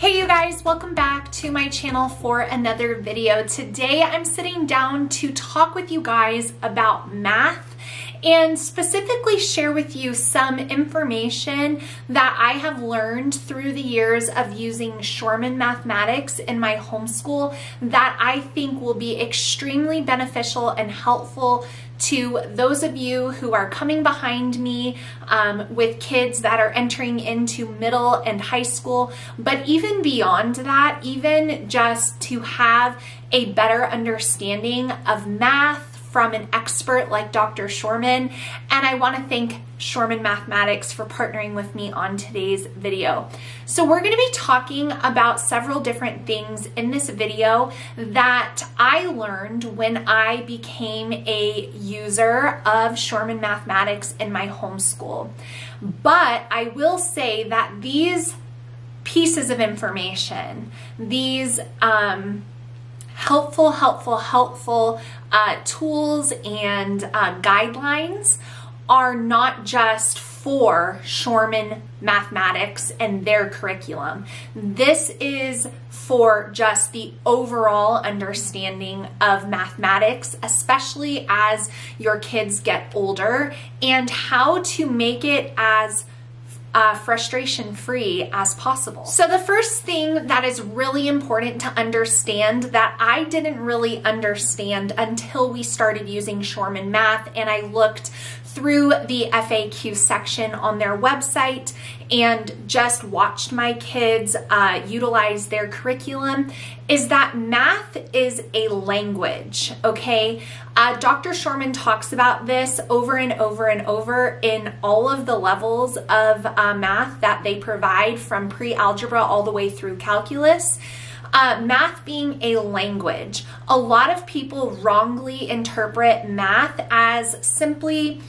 Hey you guys, welcome back to my channel for another video. Today I'm sitting down to talk with you guys about math and specifically share with you some information that I have learned through the years of using Shormann mathematics in my homeschool that I think will be extremely beneficial and helpful to those of you who are coming behind me with kids that are entering into middle and high school, but even beyond that, even just to have a better understanding of math from an expert like Dr. Shormann. And I want to thank Shormann Mathematics for partnering with me on today's video. So we're going to be talking about several different things in this video that I learned when I became a user of Shormann Mathematics in my homeschool. But I will say that these pieces of information, these helpful tools and guidelines are not just for Shormann Mathematics and their curriculum. This is for just the overall understanding of mathematics, especially as your kids get older, and how to make it as frustration-free as possible. So the first thing that is really important to understand that I didn't really understand until we started using Shormann Math and I looked through the FAQ section on their website and just watched my kids utilize their curriculum is that math is a language, okay? Dr. Shormann talks about this over and over and over in all of the levels of math that they provide from pre-algebra all the way through calculus. Math being a language. A lot of people wrongly interpret math as simply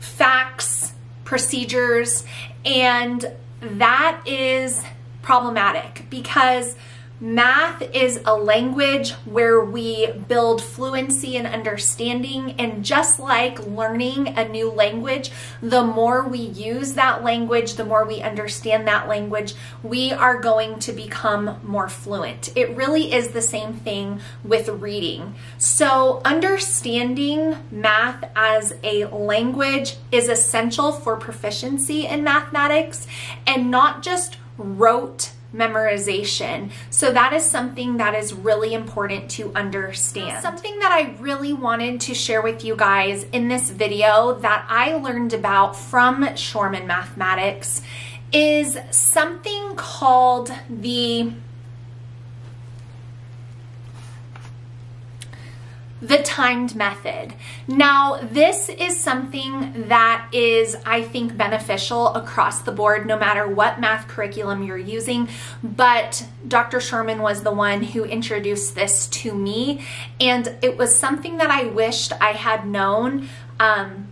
facts, procedures, and that is problematic because math is a language where we build fluency and understanding, and just like learning a new language, the more we use that language, the more we understand that language, we are going to become more fluent. It really is the same thing with reading. So understanding math as a language is essential for proficiency in mathematics and not just rote memorization. So that is something that is really important to understand. Something that I really wanted to share with you guys in this video that I learned about from Shormann Mathematics is something called the timed method. Now, this is something that is, I think, beneficial across the board, no matter what math curriculum you're using, but Dr. Shormann was the one who introduced this to me, and it was something that I wished I had known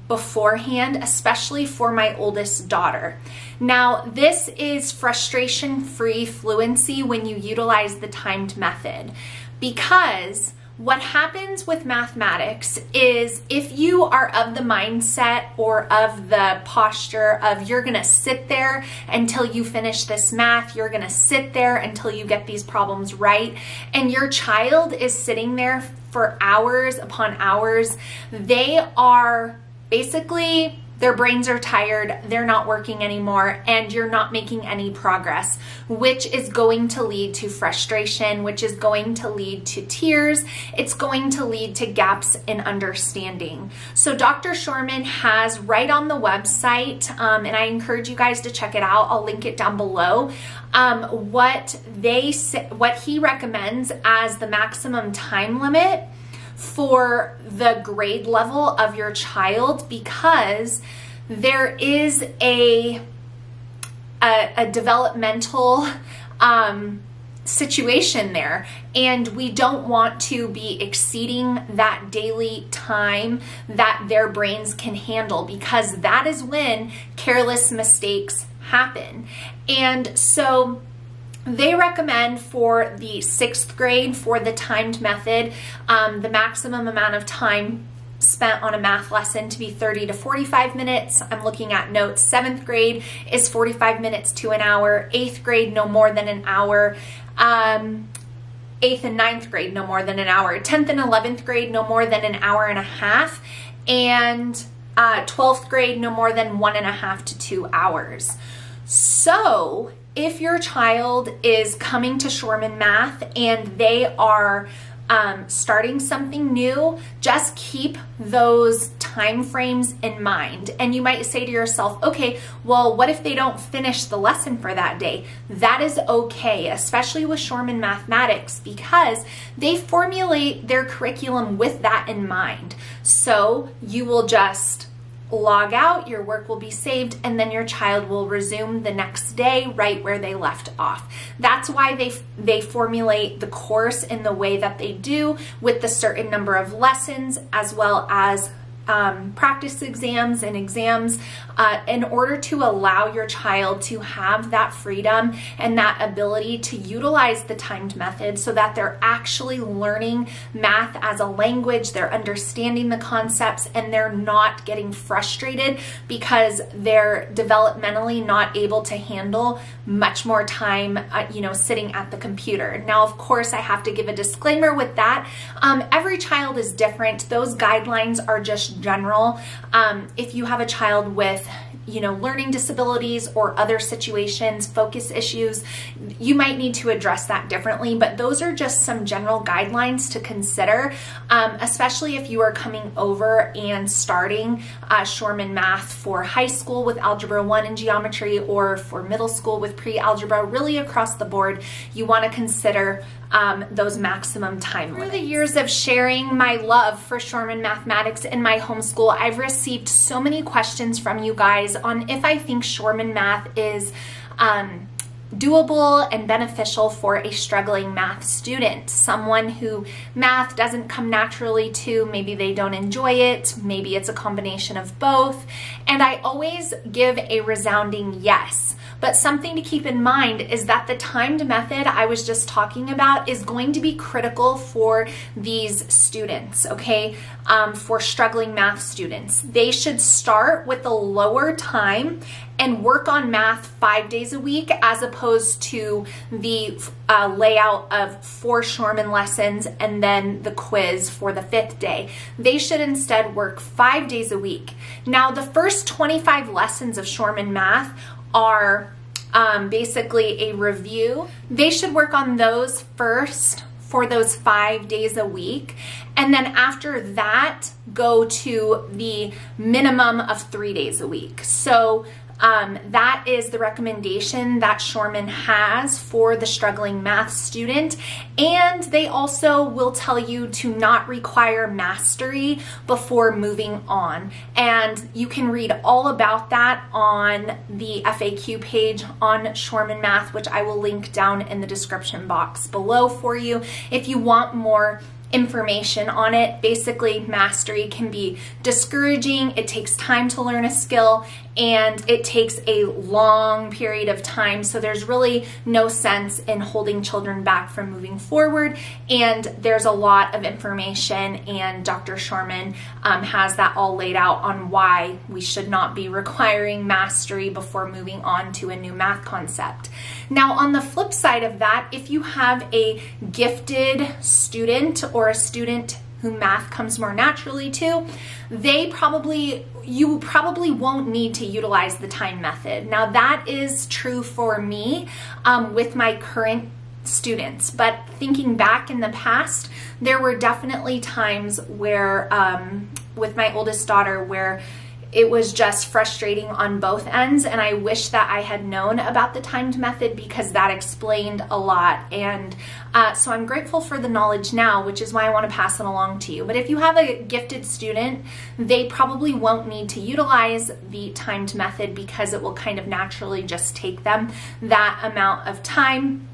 beforehand, especially for my oldest daughter. Now, this is frustration-free fluency when you utilize the timed method, because what happens with mathematics is if you are of the mindset or of the posture of you're gonna sit there until you finish this math, you're gonna sit there until you get these problems right, and your child is sitting there for hours upon hours, they are basically, their brains are tired, they're not working anymore, and you're not making any progress, which is going to lead to frustration, which is going to lead to tears, it's going to lead to gaps in understanding. So Dr. Shormann has right on the website, and I encourage you guys to check it out, I'll link it down below, what he recommends as the maximum time limit for the grade level of your child, because there is a developmental situation there, and we don't want to be exceeding that daily time that their brains can handle, because that is when careless mistakes happen. And so they recommend for the 6th grade for the timed method, the maximum amount of time spent on a math lesson to be 30 to 45 minutes. I'm looking at notes. 7th grade is 45 minutes to an hour. 8th grade, no more than an hour. 8th and 9th grade, no more than an hour. 10th and 11th grade, no more than an hour and a half. And 12th grade, no more than 1.5 to 2 hours. So if your child is coming to Shormann Math and they are starting something new, just keep those time frames in mind. And you might say to yourself, okay, well, what if they don't finish the lesson for that day? That is okay, especially with Shormann Mathematics, because they formulate their curriculum with that in mind. So you will just log out, your work will be saved, and then your child will resume the next day right where they left off. That's why they formulate the course in the way that they do, with the certain number of lessons, as well as practice exams and exams, in order to allow your child to have that freedom and that ability to utilize the timed method so that they're actually learning math as a language, they're understanding the concepts, and they're not getting frustrated because they're developmentally not able to handle much more time, sitting at the computer. Now, of course, I have to give a disclaimer with that. Every child is different. Those guidelines are just general. If you have a child with learning disabilities or other situations, focus issues, you might need to address that differently, but those are just some general guidelines to consider, especially if you are coming over and starting Shormann Math for high school with Algebra 1 and geometry, or for middle school with pre-algebra. Really across the board, you want to consider those maximum time limits. Through the years of sharing my love for Shormann Mathematics in my homeschool, I've received so many questions from you guys on if I think Shormann Math is doable and beneficial for a struggling math student, someone who math doesn't come naturally to, maybe they don't enjoy it, maybe it's a combination of both. And I always give a resounding yes. But something to keep in mind is that the timed method I was just talking about is going to be critical for these students, okay? For struggling math students. They should start with a lower time and work on math 5 days a week, as opposed to the layout of 4 Shormann lessons and then the quiz for the 5th day. They should instead work 5 days a week. Now, the first 25 lessons of Shormann Math are basically a review. They should work on those first for those 5 days a week. And then after that, go to the minimum of 3 days a week. So that is the recommendation that Shormann has for the struggling math student. And they also will tell you to not require mastery before moving on. And you can read all about that on the FAQ page on Shormann Math, which I will link down in the description box below for you if you want more information on it. Basically, mastery can be discouraging. It takes time to learn a skill, and it takes a long period of time. So there's really no sense in holding children back from moving forward. And there's a lot of information, and Dr. Shormann has that all laid out on why we should not be requiring mastery before moving on to a new math concept. Now, on the flip side of that, if you have a gifted student or a student who math comes more naturally to, you probably won't need to utilize the time method. Now, that is true for me with my current students, but thinking back in the past, there were definitely times where, with my oldest daughter, where it was just frustrating on both ends, and I wish that I had known about the timed method, because that explained a lot. And so I'm grateful for the knowledge now, which is why I want to pass it along to you. But if you have a gifted student, they probably won't need to utilize the timed method, because it will kind of naturally just take them that amount of time.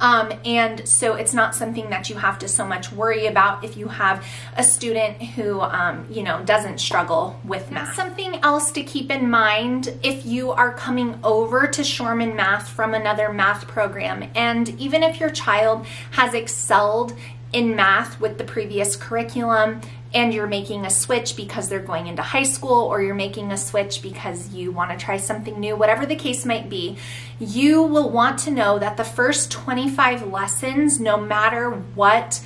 And so it's not something that you have to so much worry about if you have a student who, doesn't struggle with math. Something else to keep in mind if you are coming over to Shormann Math from another math program, and even if your child has excelled in math with the previous curriculum and you're making a switch because they're going into high school, or you're making a switch because you want to try something new, whatever the case might be, you will want to know that the first 25 lessons, no matter what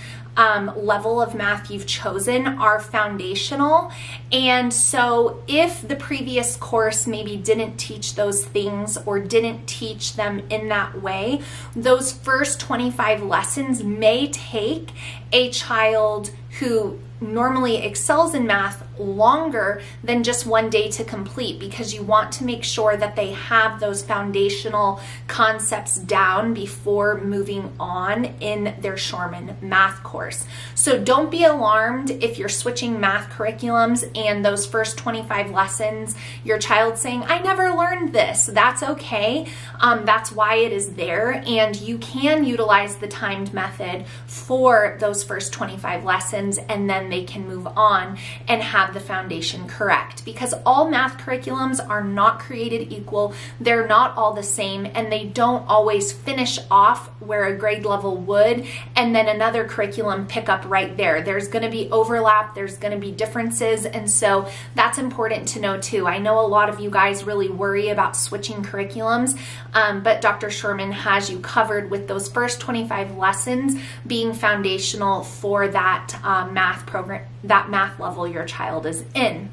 level of math you've chosen, are foundational. And so if the previous course maybe didn't teach those things or didn't teach them in that way, those first 25 lessons may take a child who normally excels in math longer than just one day to complete, because you want to make sure that they have those foundational concepts down before moving on in their Shormann math course. So don't be alarmed if you're switching math curriculums and those first 25 lessons, your child's saying, I never learned this. That's okay. That's why it is there. And you can utilize the timed method for those first 25 lessons, and then they can move on and have the foundation correct, because all math curriculums are not created equal. They're not all the same, and they don't always finish off where a grade level would and then another curriculum pick up right there. There's going to be overlap, there's going to be differences, and so that's important to know too. I know a lot of you guys really worry about switching curriculums, but Dr. Shormann has you covered with those first 25 lessons being foundational for that math program, that math level your child is in.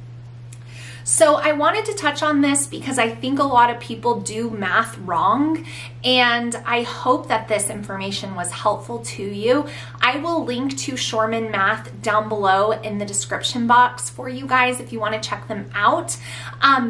So I wanted to touch on this because I think a lot of people do math wrong, and I hope that this information was helpful to you. I will link to Shormann Math down below in the description box for you guys if you want to check them out.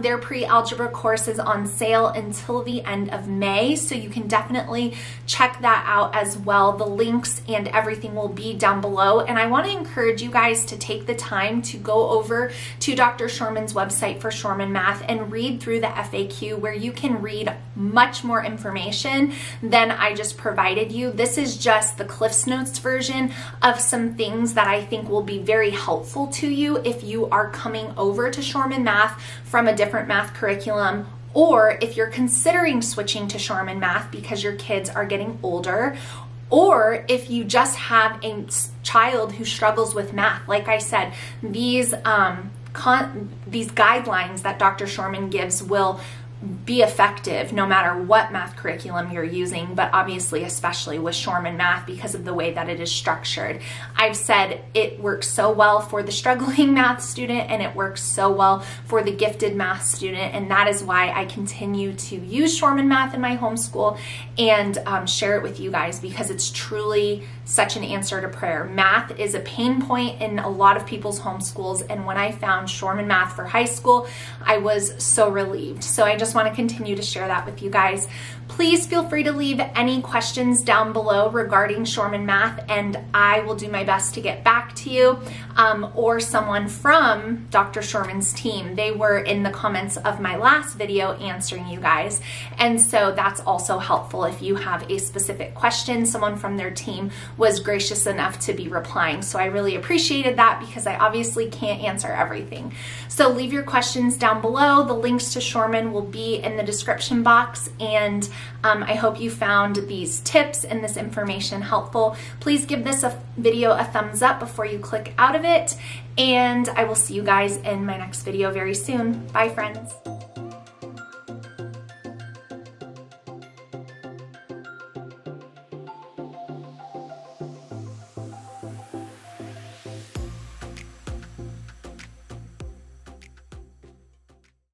Their pre-algebra course is on sale until the end of May, so you can definitely check that out as well. The links and everything will be down below, and I want to encourage you guys to take the time to go over to Dr. Shormann's website for Shormann Math and read through the FAQ, where you can read much more information than I just provided you. This is just the Cliff's Notes version of some things that I think will be very helpful to you if you are coming over to Shormann Math from a different math curriculum, or if you're considering switching to Shormann Math because your kids are getting older, or if you just have a child who struggles with math. Like I said, these guidelines that Dr. Shormann gives will be effective no matter what math curriculum you're using, but obviously especially with Shormann Math because of the way that it is structured. I've said it works so well for the struggling math student, and it works so well for the gifted math student, and that is why I continue to use Shormann Math in my homeschool and share it with you guys, because it's truly such an answer to prayer. Math is a pain point in a lot of people's homeschools, and when I found Shormann Math for high school, I was so relieved. So I just want to continue to share that with you guys. Please feel free to leave any questions down below regarding Shormann Math, and I will do my best to get back to you or someone from Dr. Shormann's team. They were in the comments of my last video answering you guys, and so that's also helpful. If you have a specific question, someone from their team was gracious enough to be replying, so I really appreciated that because I obviously can't answer everything. So leave your questions down below. The links to Shormann will be in the description box, and I hope you found these tips and this information helpful. Please give this video a thumbs up before you click out of it, and I will see you guys in my next video very soon. Bye, friends.